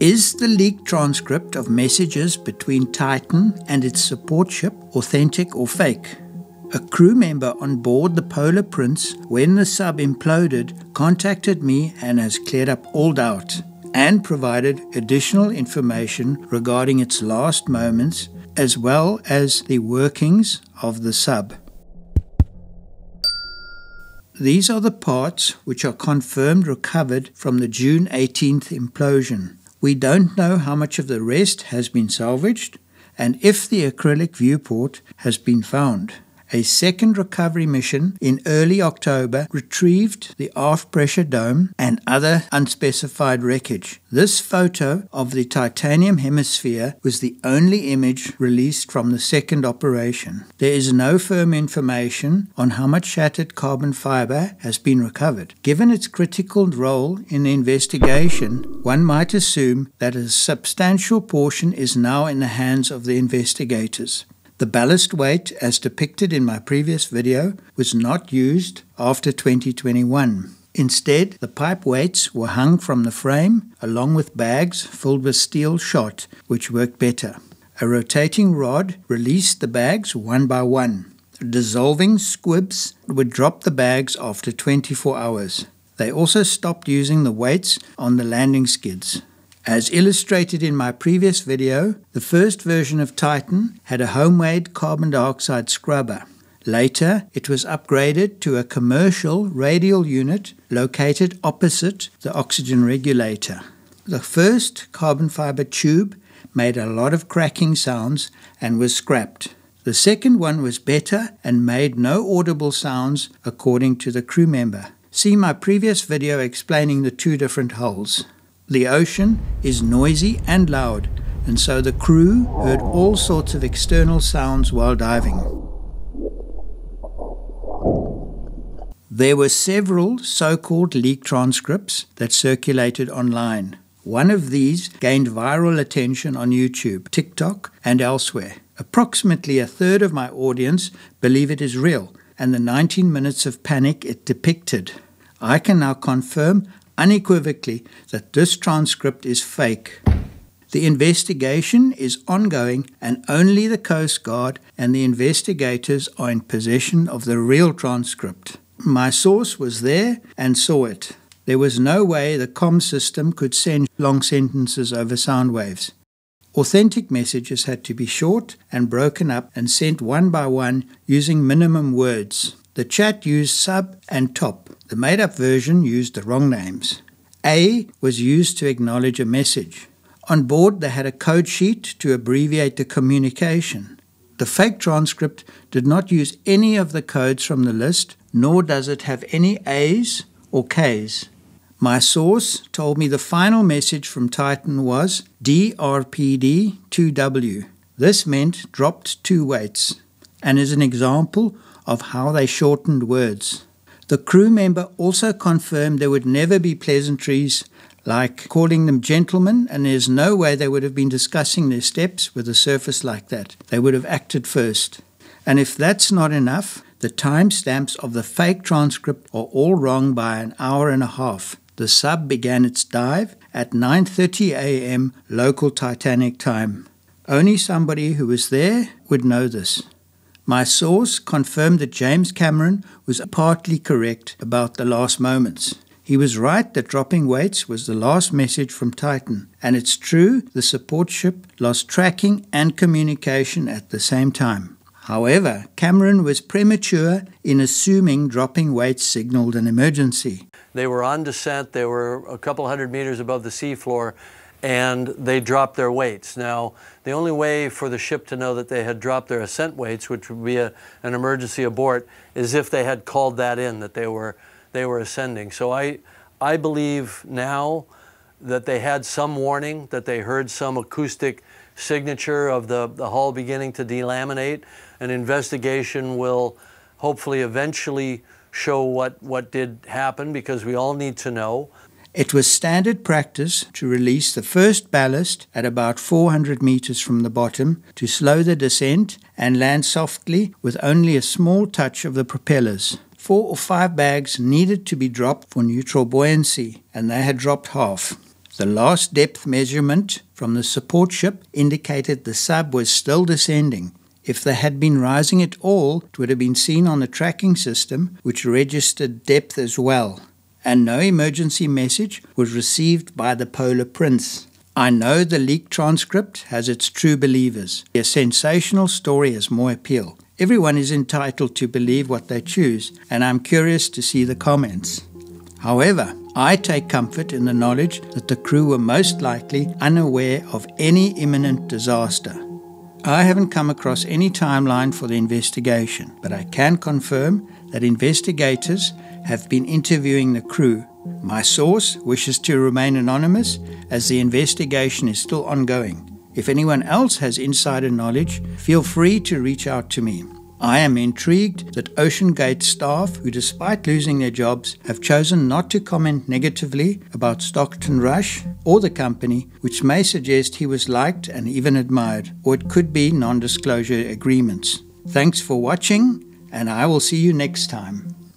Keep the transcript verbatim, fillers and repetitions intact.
Is the leaked transcript of messages between Titan and its support ship authentic or fake? A crew member on board the Polar Prince, when the sub imploded, contacted me and has cleared up all doubt and provided additional information regarding its last moments as well as the workings of the sub. These are the parts which are confirmed recovered from the June eighteenth implosion. We don't know how much of the rest has been salvaged and if the acrylic viewport has been found. A second recovery mission in early October retrieved the aft pressure dome and other unspecified wreckage. This photo of the titanium hemisphere was the only image released from the second operation. There is no firm information on how much shattered carbon fiber has been recovered. Given its critical role in the investigation, one might assume that a substantial portion is now in the hands of the investigators. The ballast weight, as depicted in my previous video, was not used after twenty twenty-one. Instead, the pipe weights were hung from the frame, along with bags filled with steel shot, which worked better. A rotating rod released the bags one by one. Dissolving squibs would drop the bags after twenty-four hours. They also stopped using the weights on the landing skids. As illustrated in my previous video, the first version of Titan had a homemade carbon dioxide scrubber. Later, it was upgraded to a commercial radial unit located opposite the oxygen regulator. The first carbon fiber tube made a lot of cracking sounds and was scrapped. The second one was better and made no audible sounds according to the crew member. See my previous video explaining the two different hulls. The ocean is noisy and loud, and so the crew heard all sorts of external sounds while diving. There were several so-called leak transcripts that circulated online. One of these gained viral attention on YouTube, TikTok, and elsewhere. Approximately a third of my audience believe it is real, and the nineteen minutes of panic it depicted. I can now confirm unequivocally that this transcript is fake. The investigation is ongoing and only the Coast Guard and the investigators are in possession of the real transcript. My source was there and saw it. There was no way the comm system could send long sentences over sound waves. Authentic messages had to be short and broken up and sent one by one using minimum words. The chat used sub and top. The made-up version used the wrong names. A was used to acknowledge a message. On board they had a code sheet to abbreviate the communication. The fake transcript did not use any of the codes from the list, nor does it have any A's or K's. My source told me the final message from Titan was D R P D two W. This meant dropped two weights, and is an example of how they shortened words. The crew member also confirmed there would never be pleasantries like calling them gentlemen, and there's no way they would have been discussing their steps with a surface like that. They would have acted first. And if that's not enough, the timestamps of the fake transcript are all wrong by an hour and a half. The sub began its dive at nine thirty a m local Titanic time. Only somebody who was there would know this. My source confirmed that James Cameron was partly correct about the last moments. He was right that dropping weights was the last message from Titan, and it's true the support ship lost tracking and communication at the same time. However, Cameron was premature in assuming dropping weights signaled an emergency. They were on descent, they were a couple hundred meters above the seafloor, and they dropped their weights. Now, the only way for the ship to know that they had dropped their ascent weights, which would be a, an emergency abort, is if they had called that in, that they were, they were ascending. So I, I believe now that they had some warning, that they heard some acoustic signature of the, the hull beginning to delaminate. An investigation will hopefully eventually show what, what did happen, because we all need to know. It was standard practice to release the first ballast at about four hundred meters from the bottom to slow the descent and land softly with only a small touch of the propellers. Four or five bags needed to be dropped for neutral buoyancy, and they had dropped half. The last depth measurement from the support ship indicated the sub was still descending. If they had been rising at all, it would have been seen on the tracking system, which registered depth as well. And no emergency message was received by the Polar Prince. I know the leaked transcript has its true believers. A sensational story has more appeal. Everyone is entitled to believe what they choose, and I'm curious to see the comments. However, I take comfort in the knowledge that the crew were most likely unaware of any imminent disaster. I haven't come across any timeline for the investigation, but I can confirm that investigators have been interviewing the crew. My source wishes to remain anonymous as the investigation is still ongoing. If anyone else has insider knowledge, feel free to reach out to me. I am intrigued that OceanGate staff, who despite losing their jobs, have chosen not to comment negatively about Stockton Rush or the company, which may suggest he was liked and even admired, or it could be non-disclosure agreements. Thanks for watching, and I will see you next time.